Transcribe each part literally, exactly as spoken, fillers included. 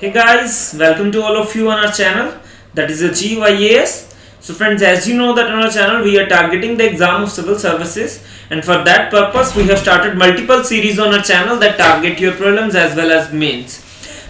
Hey guys, welcome to all of you on our channel, that is Achieve I A S. So friends, as you know that on our channel we are targeting the exam of civil services, and for that purpose we have started multiple series on our channel that target your prelims as well as mains.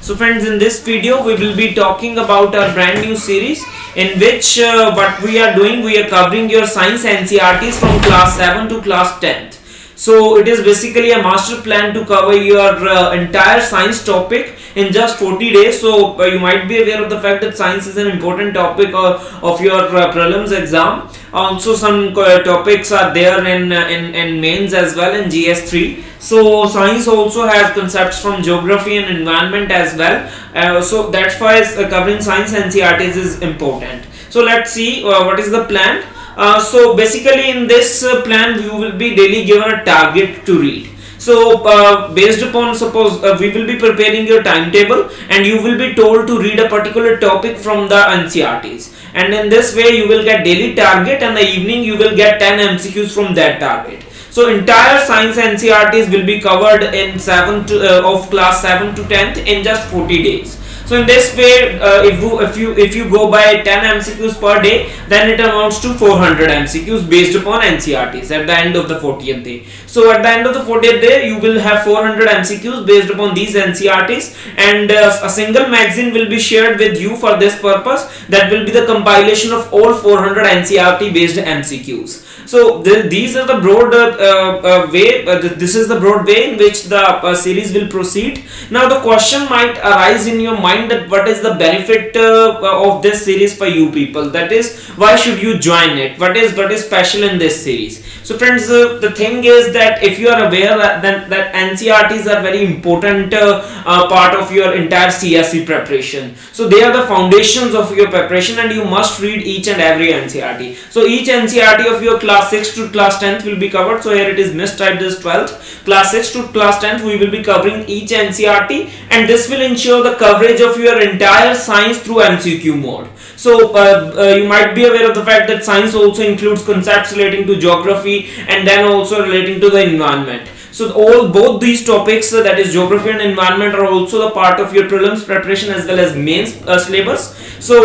So friends, in this video we will be talking about our brand new series in which uh, what we are doing, we are covering your science N C E R Ts from class seven to class tenth. So it is basically a master plan to cover your uh, entire science topic in just forty days. So uh, you might be aware of the fact that science is an important topic uh, of your uh, prelims exam. Also some uh, topics are there in, uh, in, in mains as well in G S three. So science also has concepts from geography and environment as well. Uh, so that's why uh, covering science N C E R Ts is important. So let's see uh, what is the plan. Uh, so basically in this uh, plan you will be daily given a target to read. So uh, based upon, suppose uh, we will be preparing your timetable and you will be told to read a particular topic from the N C E R Ts, and in this way you will get daily target, and the evening you will get ten M C Qs from that target. So entire science N C E R Ts will be covered in seven to, uh, of class seven to tenth in just forty days. So in this way, uh, if, you, if you if you go by ten M C Qs per day, then it amounts to four hundred M C Qs based upon N C E R Ts at the end of the fortieth day. So at the end of the fortieth day, you will have four hundred M C Qs based upon these N C E R Ts, and uh, a single magazine will be shared with you for this purpose. That will be the compilation of all four hundred N C E R T based M C Qs. So th these are the broad uh, uh, way, uh, th this is the broad way in which the uh, series will proceed. Now the question might arise in your mind that what is the benefit uh, of this series for you people, that is why should you join it, what is what is special in this series. So friends, uh, the thing is that if you are aware that, that, that N C E R Ts are very important uh, uh, part of your entire C S E preparation. So they are the foundations of your preparation, and you must read each and every N C E R T. So each N C E R T of your class six to class tenth will be covered. So here it is mistyped as twelfth. Class six to class tenth we will be covering each N C E R T, and this will ensure the coverage of Of your entire science through M C Q mode. So uh, uh, you might be aware of the fact that science also includes concepts relating to geography and then also relating to the environment. So all both these topics, uh, that is geography and environment, are also the part of your prelims preparation as well as mains uh, syllabus. So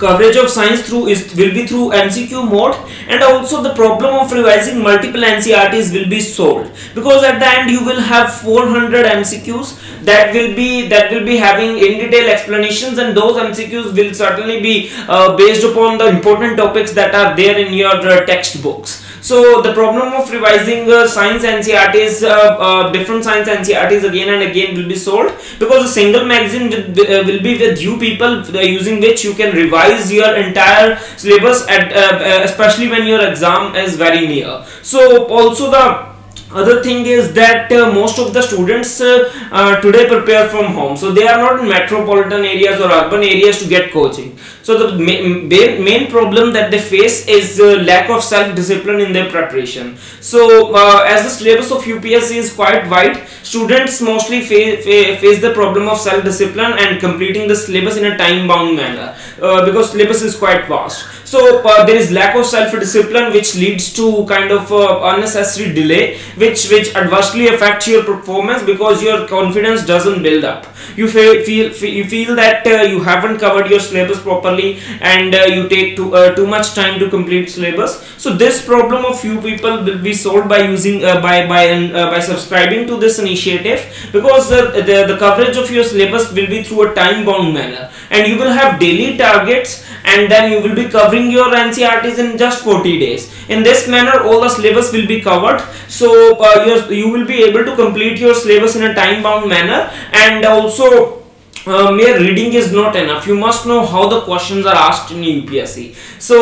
coverage of science through is will be through M C Q mode, and also the problem of revising multiple N C E R Ts will be solved, because at the end you will have four hundred M C Qs that will be that will be having in detail explanations, and those M C Qs will certainly be uh, based upon the important topics that are there in your uh, textbooks. So the problem of revising uh, science N C E R Ts, uh, uh, different science N C E R Ts again and again will be solved, because a single magazine with, uh, will be with you people, uh, using which you can revise your entire syllabus at, uh, uh, especially when your exam is very near. So also the other thing is that uh, most of the students uh, uh, today prepare from home, so they are not in metropolitan areas or urban areas to get coaching. So the main, main problem that they face is uh, lack of self-discipline in their preparation. So uh, as the syllabus of U P S C is quite wide, students mostly fa fa face the problem of self-discipline and completing the syllabus in a time-bound manner, uh, because syllabus is quite vast. So uh, there is lack of self-discipline, which leads to kind of uh, unnecessary delay, which which adversely affects your performance, because your confidence doesn't build up. You feel feel, feel you feel that uh, you haven't covered your syllabus properly, and uh, you take too uh, too much time to complete syllabus. So this problem of you people will be solved by using uh, by by uh, by subscribing to this initiative, because the, the the coverage of your syllabus will be through a time-bound manner, and you will have daily targets, and then you will be covering your N C E R Ts in just forty days. In this manner, all the syllabus will be covered. So Uh, your, you will be able to complete your syllabus in a time-bound manner, and also uh, mere reading is not enough. You must know how the questions are asked in U P S C. So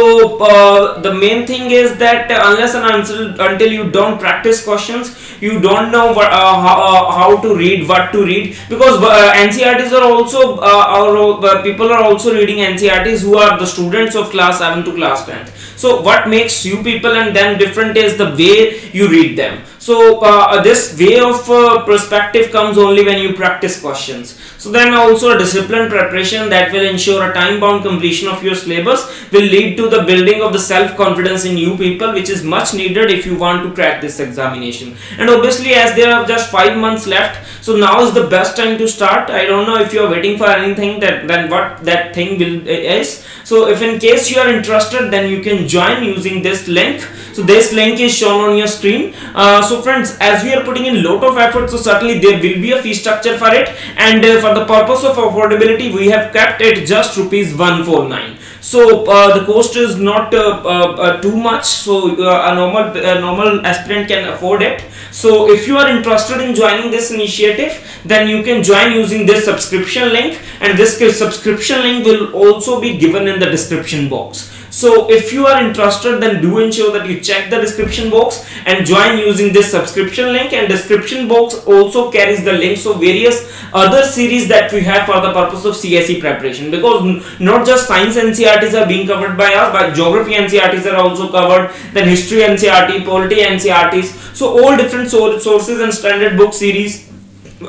uh, the main thing is that unless and until, until you don't practice questions, you don't know what, uh, how, uh, how to read, what to read, because uh, N C E R Ts are also uh, our, uh, people are also reading N C E R Ts who are the students of class seven to class ten. So what makes you people and them different is the way you read them. So uh, this way of uh, perspective comes only when you practice questions. So then also a disciplined preparation that will ensure a time-bound completion of your syllabus will lead to the building of the self-confidence in you people, which is much needed if you want to crack this examination. And obviously, as there are just five months left, so now is the best time to start. I don't know if you are waiting for anything, that then what that thing will is. So if in case you are interested, then you can join using this link. So this link is shown on your screen. Uh, so friends, as we are putting in lot of effort, so certainly there will be a fee structure for it. And uh, for the purpose of affordability, we have kept it just rupees one forty-nine. So uh, the cost is not uh, uh, uh, too much, so uh, a normal uh, normal aspirant can afford it. So if you are interested in joining this initiative, then you can join using this subscription link, and this subscription link will also be given in the description box. So if you are interested, then do ensure that you check the description box and join using this subscription link. And description box also carries the links of various other series that we have for the purpose of C S E preparation, because not just science N C E R Ts are being covered by us, but geography N C E R Ts are also covered, then history N C E R T, polity N C E R Ts. So all different sources and standard book series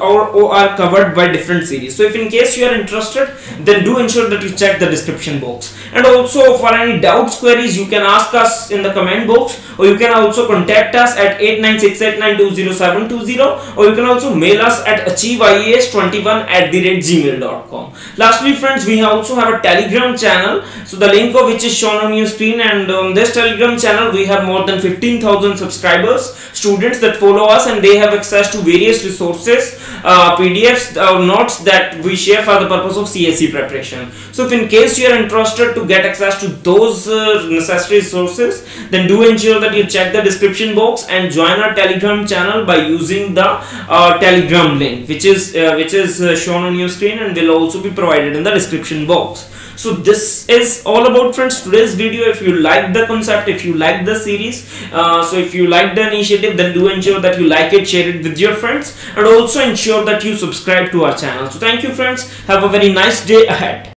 Or, or are covered by different series. So if in case you are interested, then do ensure that you check the description box. And also, for any doubts, queries, you can ask us in the comment box, or you can also contact us at eight nine six eight nine two zero seven two zero, or you can also mail us at achieve I A S twenty-one at the rate gmail dot com. Lastly friends, we also have a Telegram channel, so the link of which is shown on your screen. And on this Telegram channel, we have more than fifteen thousand subscribers, students that follow us, and they have access to various resources, Uh, P D Fs or uh, notes that we share for the purpose of C S E preparation. So if in case you are interested to get access to those uh, necessary sources, then do ensure that you check the description box and join our Telegram channel by using the uh, Telegram link, which is uh, which is uh, shown on your screen and will also be provided in the description box. So this is all about friends today's video. If you like the concept, if you like the series, uh, so if you like the initiative, then do ensure that you like it, share it with your friends, and also ensure that you subscribe to our channel. So thank you friends, have a very nice day ahead.